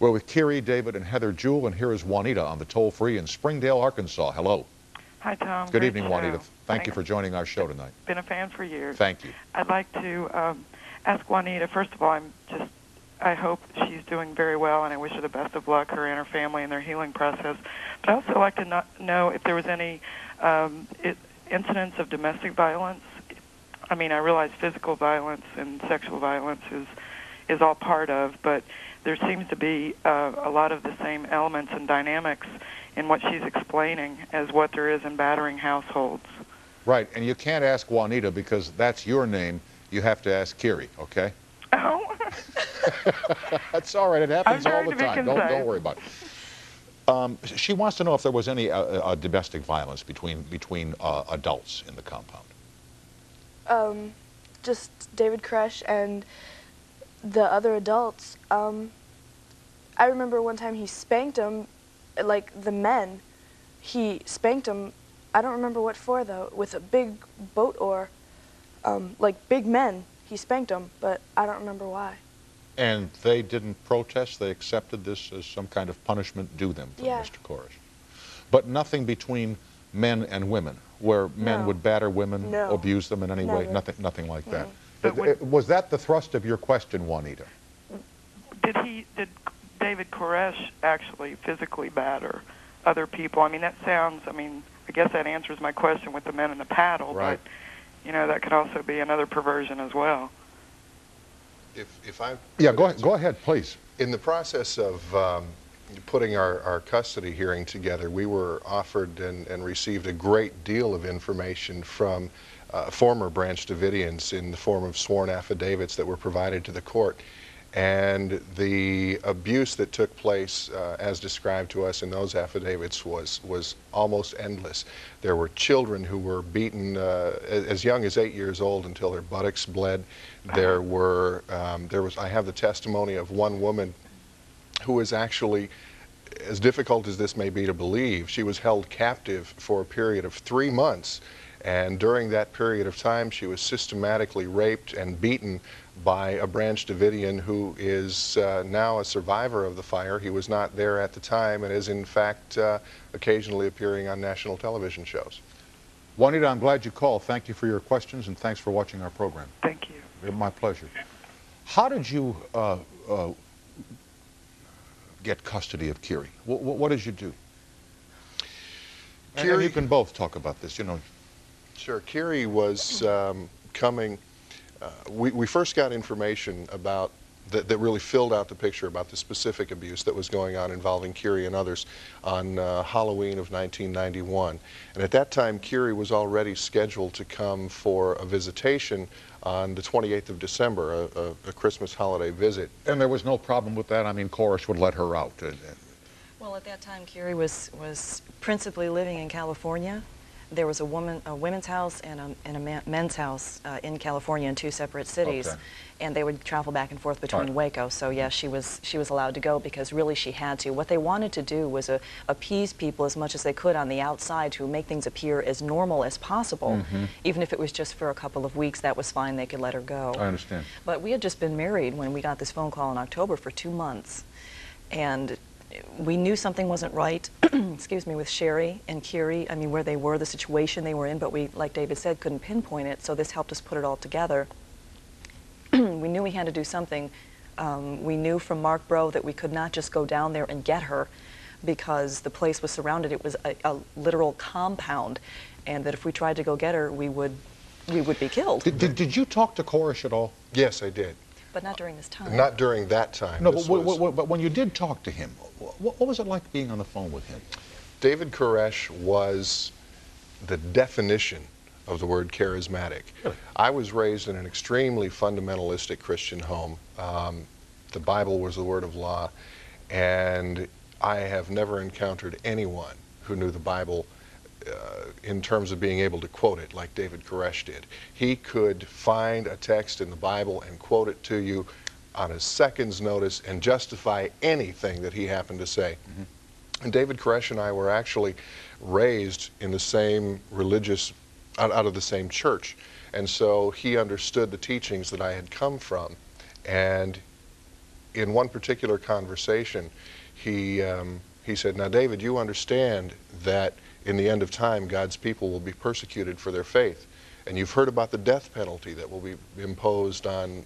We're with Kiri, David, and Heather Jewell, and here is Juanita on the toll-free in Springdale, Arkansas. Hello. Hi, Tom. Good evening, Juanita. Thank you for joining our show tonight. Been a fan for years. Thank you. I'd like to ask Juanita, first of all, I hope she's doing very well, and I wish her the best of luck, her and her family, in their healing process. But I also like to know if there was any incidents of domestic violence. I mean, I realize physical violence and sexual violence is all part of, but there seems to be a lot of the same elements and dynamics in what she's explaining as what there is in battering households. Right, and you can't ask Juanita because that's your name. You have to ask Kiri, okay? Oh. That's all right. It happens all the time. Don't worry about it. She wants to know if there was any domestic violence between adults in the compound. Just David Koresh and the other adults. I remember one time he spanked them, like the men. He spanked them, I don't remember what for though, with a big boat oar. Like big men, he spanked them, but I don't remember why. And they didn't protest, they accepted this as some kind of punishment due them from Mr. Koresh. But nothing between men and women, where men would batter women, abuse them in any way, nothing like that. Was that the thrust of your question, Juanita? Did David Koresh actually physically batter other people? I mean, that sounds, I mean, I guess that answers my question with the men and the paddle, right. But, you know, that could also be another perversion as well. If I... Yeah, go ahead, please. In the process of putting our custody hearing together, we were offered and received a great deal of information from former Branch Davidians in the form of sworn affidavits that were provided to the court. And the abuse that took place, as described to us in those affidavits, was almost endless. There were children who were beaten as young as 8 years old until their buttocks bled. There were I have the testimony of one woman who was actually, as difficult as this may be to believe, she was held captive for a period of 3 months. And during that period of time, she was systematically raped and beaten by a Branch Davidian who is now a survivor of the fire. He was not there at the time and is, in fact, occasionally appearing on national television shows. Juanita, I'm glad you called. Thank you for your questions, and thanks for watching our program. Thank you. My pleasure. How did you get custody of Kiri? What did you do? Kiri, and you can both talk about this, you know. Sure. Kiri was coming. We first got information about that really filled out the picture about the specific abuse that was going on involving Kiri and others on Halloween of 1991. And at that time, Kiri was already scheduled to come for a visitation on the 28th of December, a Christmas holiday visit. And there was no problem with that. I mean, Koresh would let her out. Well, at that time, Kiri was principally living in California. There was a women's house, and a men's house in California in two separate cities, and they would travel back and forth between Waco. So yes, she was allowed to go because really she had to. What they wanted to do was appease people as much as they could on the outside to make things appear as normal as possible, even if it was just for a couple of weeks. That was fine. They could let her go. I understand. But we had just been married when we got this phone call in October for 2 months, and we knew something wasn't right, excuse me, with Sherri and Kiri, I mean, where they were, the situation they were in, but we, like David said, couldn't pinpoint it, so this helped us put it all together. We knew we had to do something. We knew from Mark Bro that we could not just go down there and get her because the place was surrounded. It was a literal compound, and that if we tried to go get her, we would be killed. Did you talk to Koresh at all? Yes, I did. But not during this time. Not during that time. No, but when you did talk to him, what was it like being on the phone with him? David Koresh was the definition of the word charismatic. Really? I was raised in an extremely fundamentalistic Christian home. The Bible was the word of law, and I have never encountered anyone who knew the Bible in terms of being able to quote it like David Koresh did. He could find a text in the Bible and quote it to you on a second's notice and justify anything that he happened to say. And David Koresh and I were actually raised in the same religious, out of the same church. And so he understood the teachings that I had come from. And in one particular conversation, he said, "Now, David, you understand that in the end of time, God's people will be persecuted for their faith. And you've heard about the death penalty that will be imposed on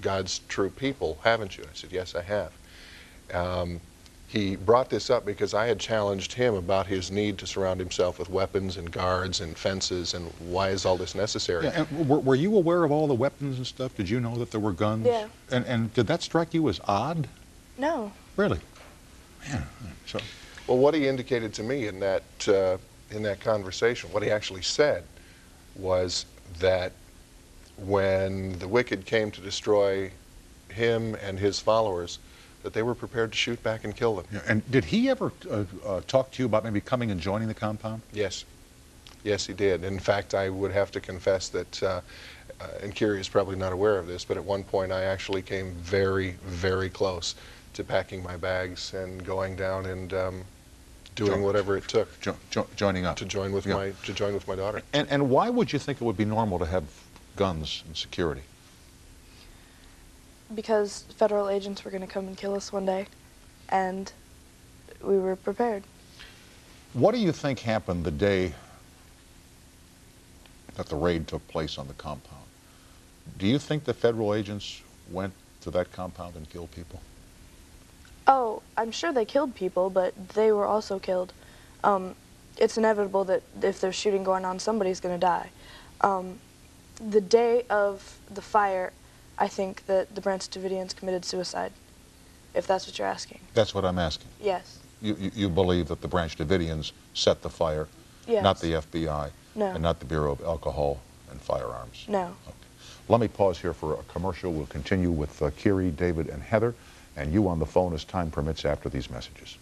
God's true people, haven't you?" I said, "Yes, I have." He brought this up because I had challenged him about his need to surround himself with weapons and guards and fences and why is all this necessary. Yeah, and were you aware of all the weapons and stuff? Did you know that there were guns? Yeah. And did that strike you as odd? No. Really? Man. So. Well, what he indicated to me in that conversation, what he actually said was that when the wicked came to destroy him and his followers, that they were prepared to shoot back and kill them. Yeah, and did he ever talk to you about maybe coming and joining the compound? Yes. Yes, he did. In fact, I would have to confess that, and Kiri is probably not aware of this, but at one point I actually came very, very close to packing my bags and going down and doing whatever it took. Joining up. To join with, yeah, to join with my daughter. And why would you think it would be normal to have guns and security? Because federal agents were going to come and kill us one day, and we were prepared. What do you think happened the day that the raid took place on the compound? Do you think the federal agents went to that compound and killed people? Oh, I'm sure they killed people, but they were also killed. It's inevitable that if there's shooting going on, somebody's going to die. The day of the fire, I think that the Branch Davidians committed suicide, if that's what you're asking. That's what I'm asking? Yes. You believe that the Branch Davidians set the fire, yes. Not the FBI, no. And not the Bureau of Alcohol and Firearms? No. Okay. Let me pause here for a commercial. We'll continue with Kiri, David, and Heather, and you on the phone as time permits after these messages.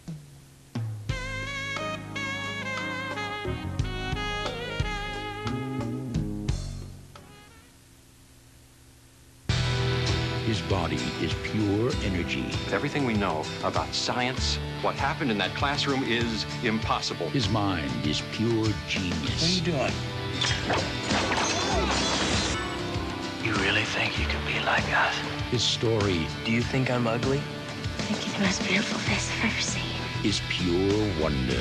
His body is pure energy. With everything we know about science, what happened in that classroom is impossible. His mind is pure genius. What are you doing? You really think you could be like us? His story. Do you think I'm ugly? I think you're the most beautiful face I've ever seen. Is pure wonder.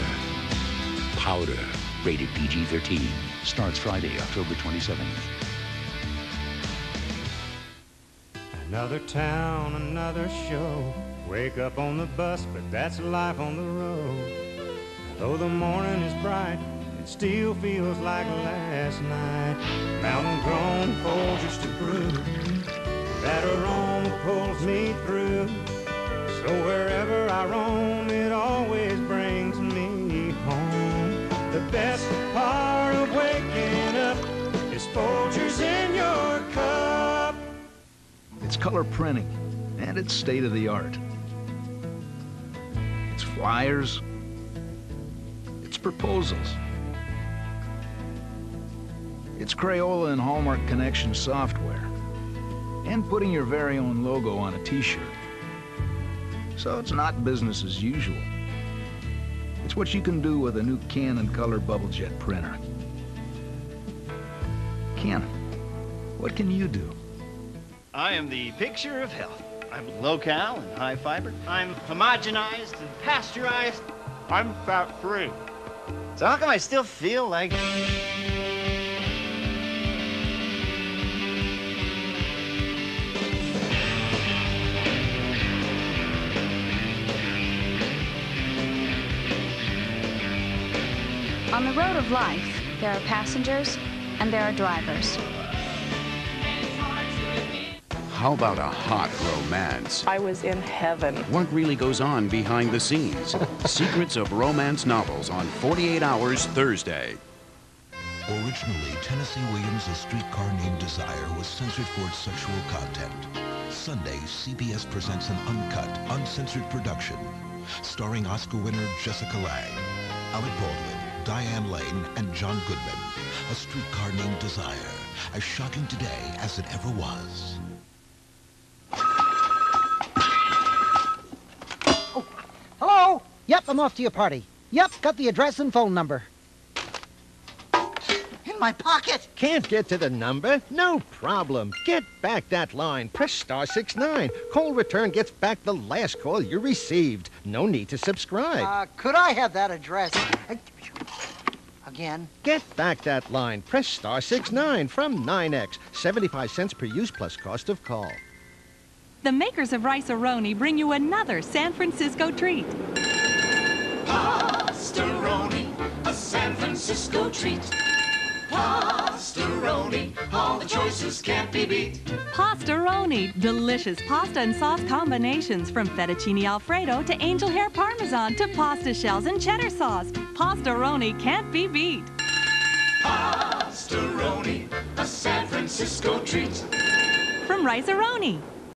Powder, rated PG-13, starts Friday, October 27th. Another town, another show. Wake up on the bus, but that's life on the road. Though the morning is bright, it still feels like last night. Mountain grown Folgers to brew. That aroma pulls me through. So wherever I roam, it always brings me home. The best part of waking up is Folgers in your cup. It's color printing, and it's state-of-the-art. It's flyers, it's proposals. It's Crayola and Hallmark Connection software, and putting your very own logo on a t-shirt. So it's not business as usual. It's what you can do with a new Canon color bubble jet printer. Canon, what can you do? I am the picture of health. I'm low-cal and high-fiber. I'm homogenized and pasteurized. I'm fat-free. So how come I still feel like... On the road of life, there are passengers and there are drivers. How about a hot romance? I was in heaven. What really goes on behind the scenes? Secrets of Romance Novels on 48 Hours Thursday. Originally, Tennessee Williams' A Streetcar Named Desire was censored for its sexual content. Sunday, CBS presents an uncut, uncensored production starring Oscar winner Jessica Lange, Alec Baldwin, Diane Lane, and John Goodman. A Streetcar Named Desire, as shocking today as it ever was. Oh, hello? Yep, I'm off to your party. Yep, got the address and phone number. in my pocket. Can't get to the number? No problem. Get back that line. Press *69. Call return gets back the last call you received. No need to subscribe. Could I have that address? Again. Get back that line. Press *69 from 9X. 75 cents per use plus cost of call. The makers of Rice Aroni bring you another San Francisco treat. Pasta Roni, a San Francisco treat. Pasta Roni, all the choices can't be beat. Pasta Roni, delicious pasta and sauce combinations from fettuccine alfredo to angel hair parmesan to pasta shells and cheddar sauce. Pasta Roni can't be beat. Pasta Roni, a San Francisco treat. From Rice Aroni.